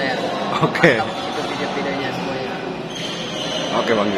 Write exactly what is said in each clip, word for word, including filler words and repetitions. share. Oke. Okay. Itu video-videonya semuanya. Oke okay, Bang.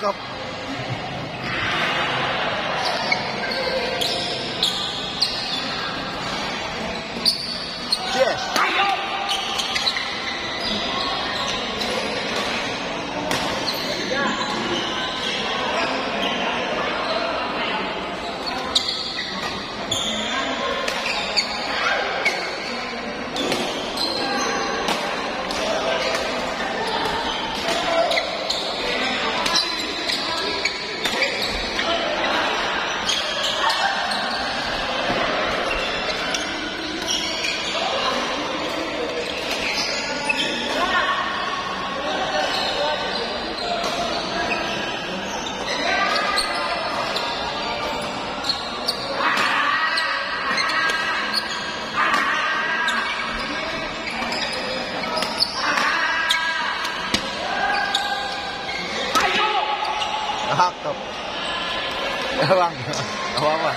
Cakep. Yes. Cakep. Ya bang, apa-apa.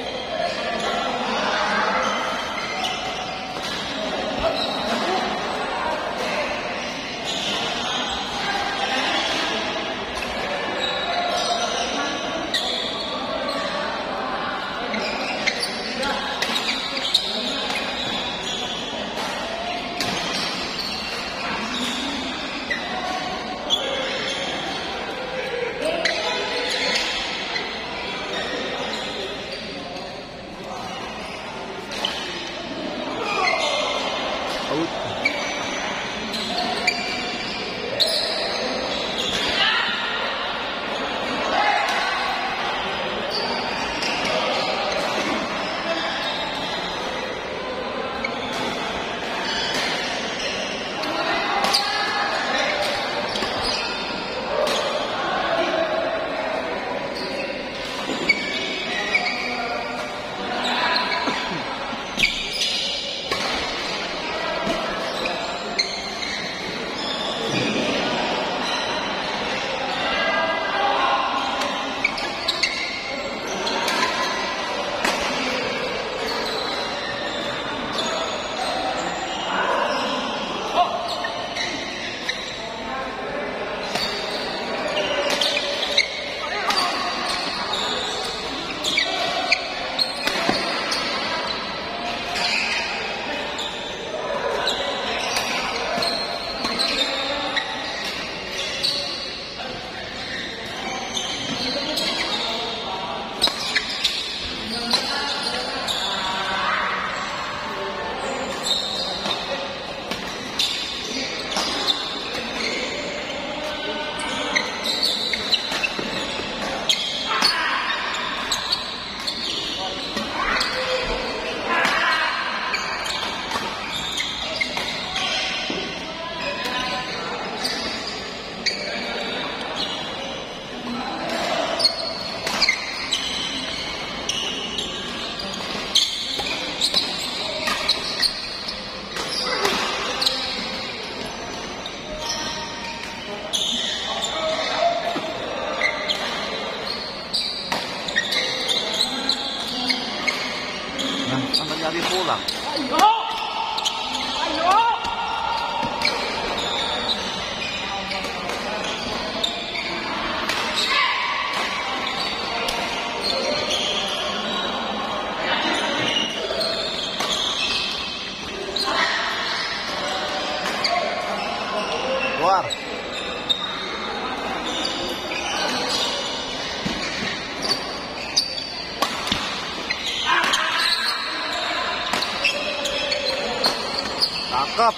Cakep.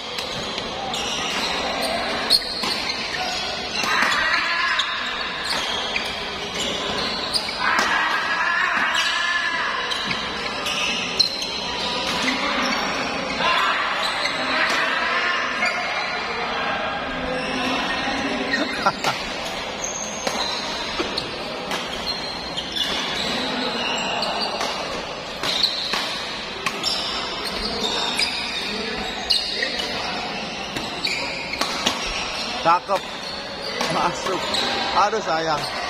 Cakep, masuk. Aduh sayang. Cakep.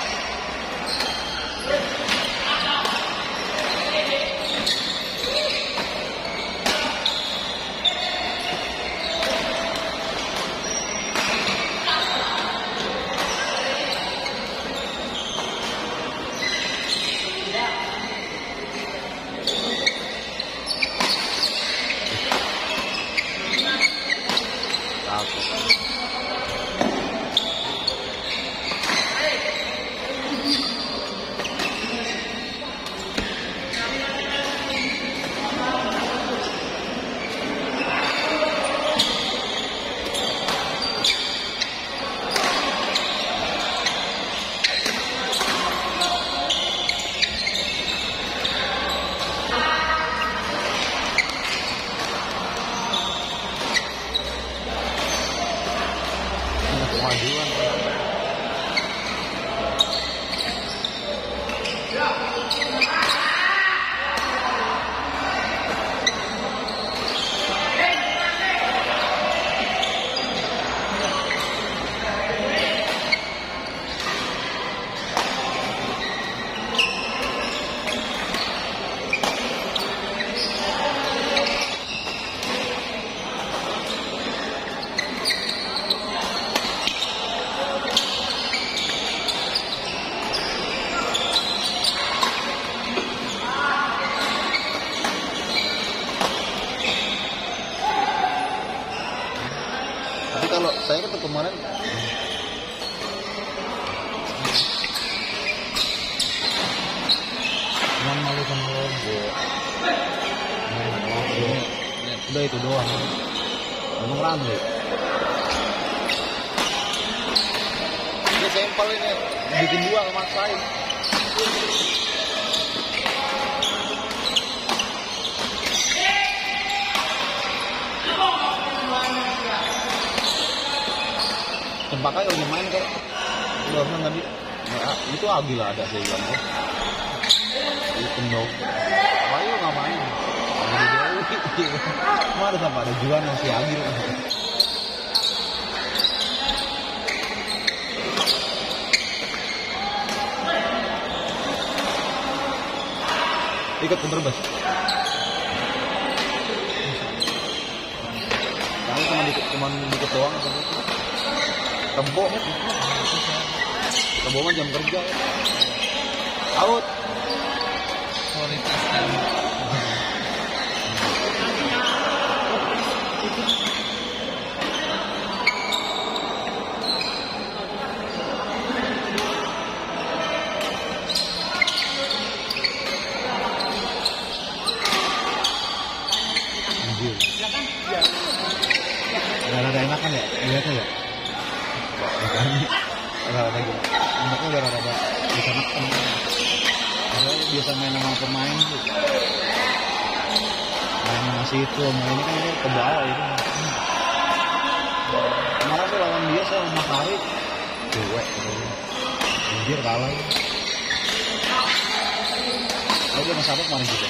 Hey! đây thủ đô Hà Nội Lan nih. Ini sampel ini bikin dua sama saya. Tempatnya udah main kok. Udah pernah tadi. Ya, itu Agil ada saya bilang kok. Itu dong. Ayo nggak main. Mana sama ada Juan masih Agil. Ikut ke Brebes. Kami cuma dikit, cuma dikit doang. Tembok, tembok jam kerja. Out. Kualitas dan. Rada-rada enak kan ya, biasa ya. Rada-rada gitu. Enaknya udah rada-rada bisa makan. Karena biasa main sama pemain tuh. Main masih itu, main ini kan dia ke bawah itu. Kemarin tuh lawan dia sama Matahari, cewek gitu. Anjir kalah. Lalu dia sama siapa kemarin juga?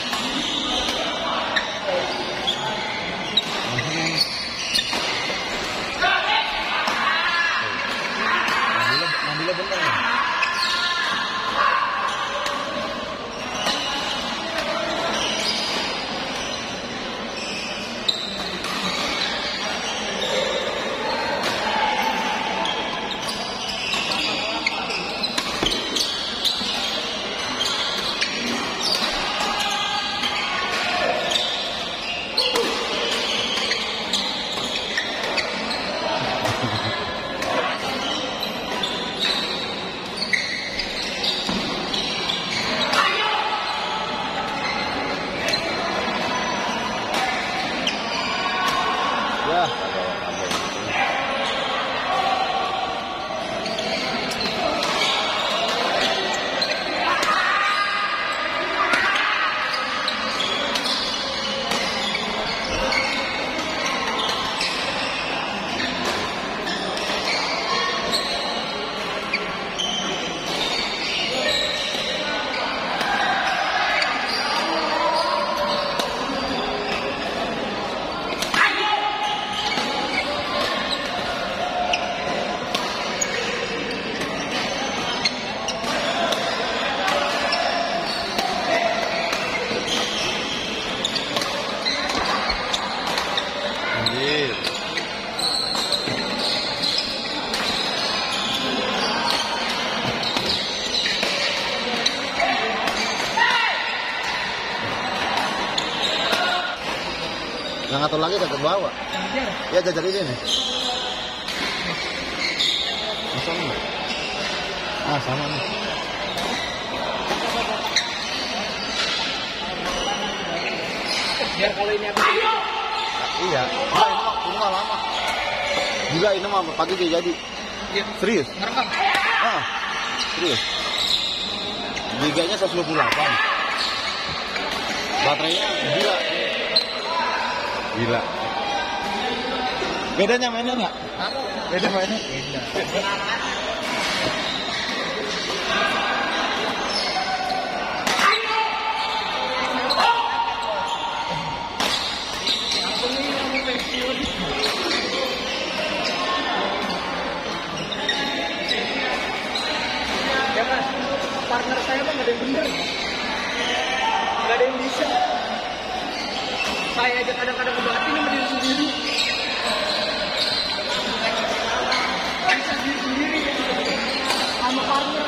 Yang satu lagi ke bawah. Ya jajar ini nih. Masuk enggak? Ah, sama nih. Biar kalau ini aku. Iya. Ini enggak lama. Gila ini mah pagi dia jadi. Serius? Ngerekam. Ah. Serius. Liganya seratus dua puluh delapan. Baterainya gila. Gila. Bedanya mainnya enggak? Beda mainnya? Beda. Ya mas, partner saya mah nggak ada yang bener, nggak ada yang bisa. Saya aja kadang-kadang ngebatin sama diri sendiri. Bisa diri sendiri sama partner.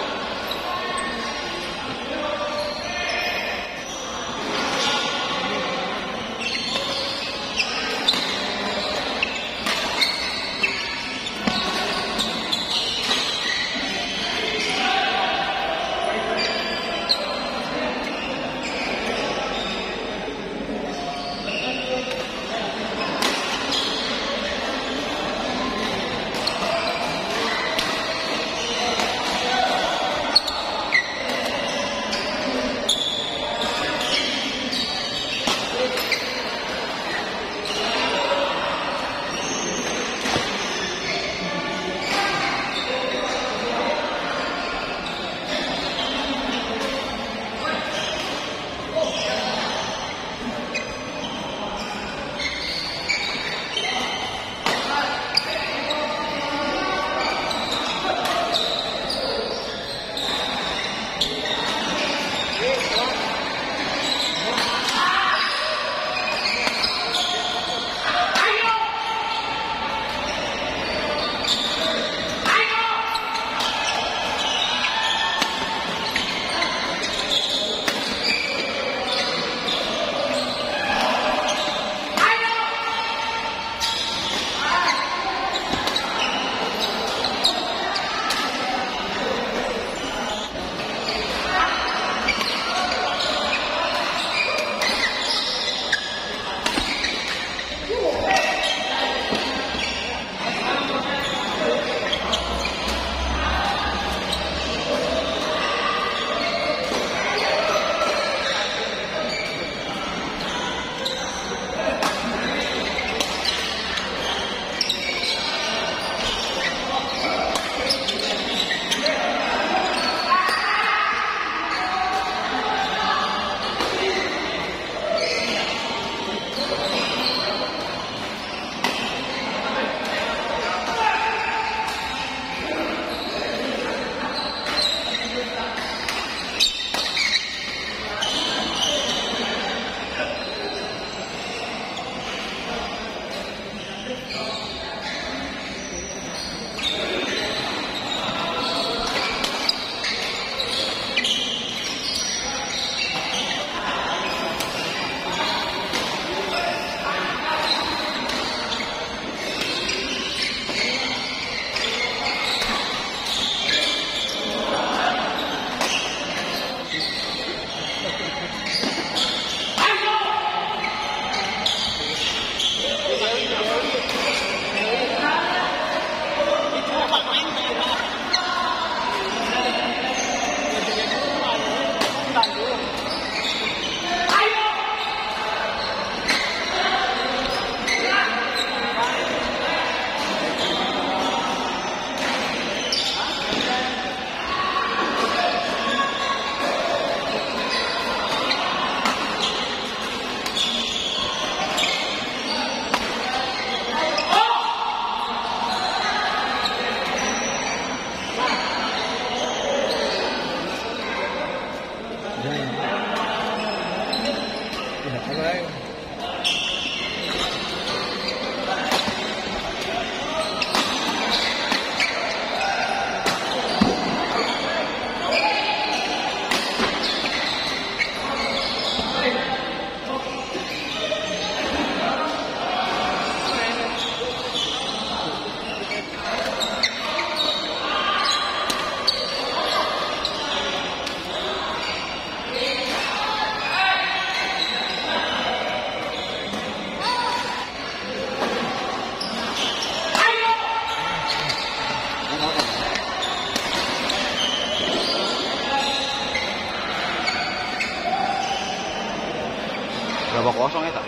apa kosong ya tak?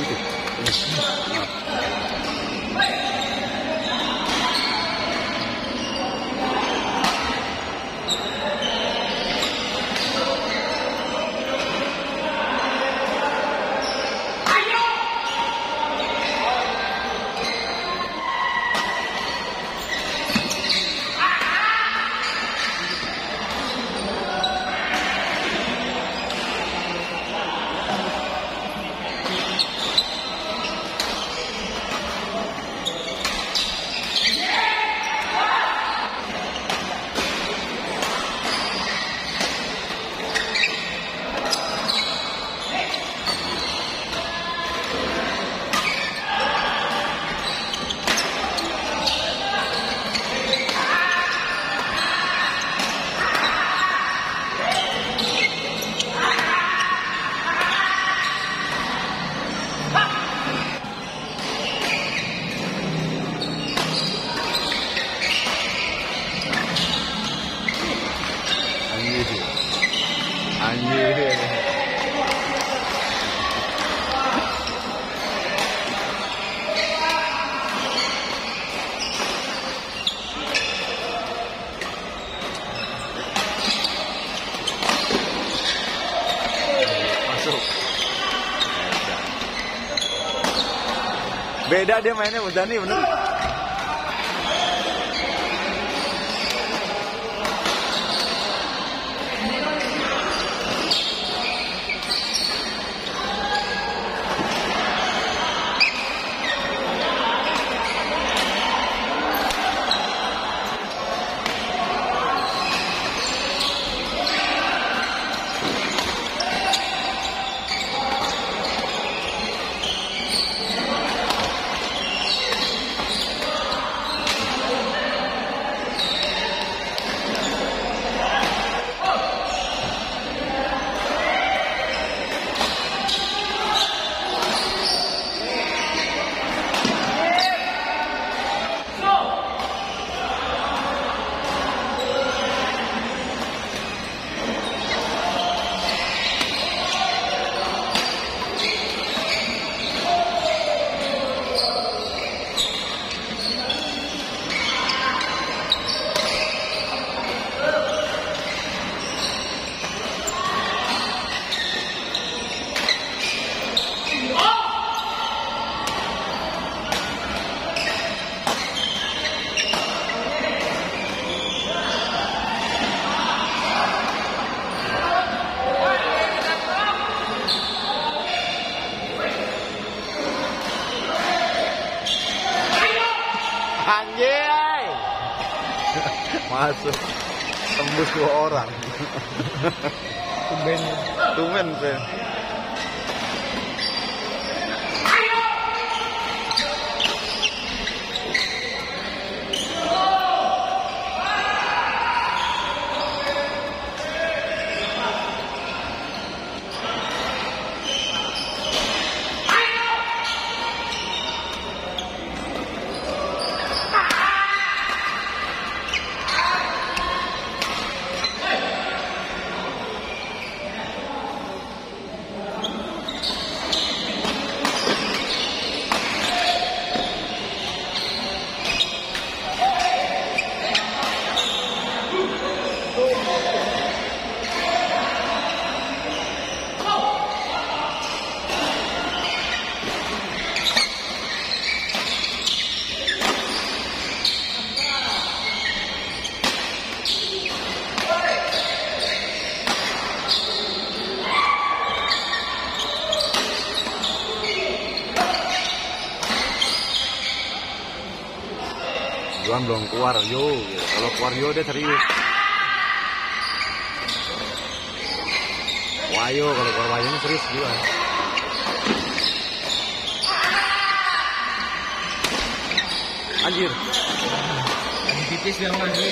Gitu. Beda dia mainnya Mas Dhani bener. Anjay, masuk tembus dua orang. Tumben, tumben saya. Juan belum keluar yo, kalau keluar yo dia serius. Wayo kalau keluar wayo ini serius Juan. Anjir, tipis yang lagi.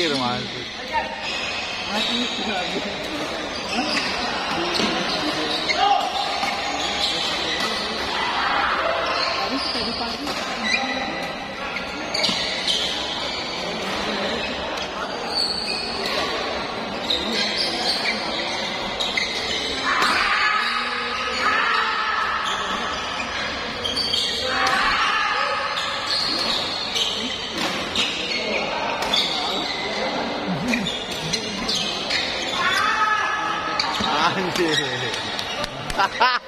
चाहिए तुम्हारे ha ha.